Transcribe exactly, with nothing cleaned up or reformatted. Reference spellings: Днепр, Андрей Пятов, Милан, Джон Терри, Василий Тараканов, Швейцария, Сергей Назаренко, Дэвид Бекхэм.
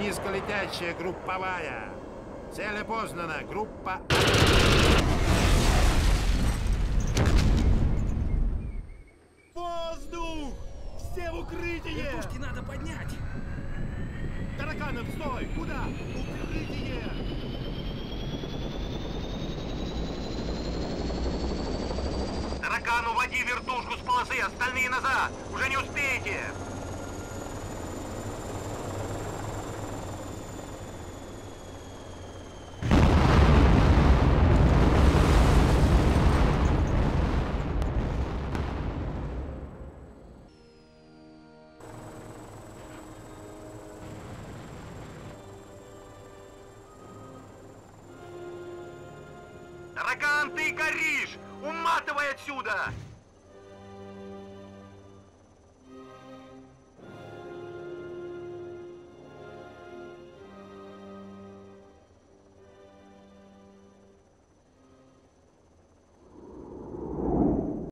Низколетящая групповая. Цель опознана. Группа А. Воздух! Все в укрытие! Вертушки надо поднять. Тараканов, стой! Куда? Укрытие! Таракан, уводи вертушку с полосы, остальные назад! Уже не успеете! Таракан, ты горишь! Уматывай отсюда!